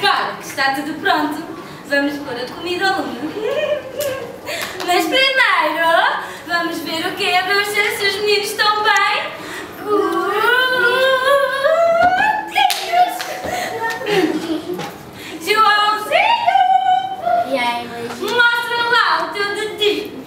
Claro, está tudo pronto. Vamos pôr a comida ao lume. Mas primeiro, vamos ver o que é para ver se os meninos estão bem. Joãozinho! Mostra lá o teu dedinho.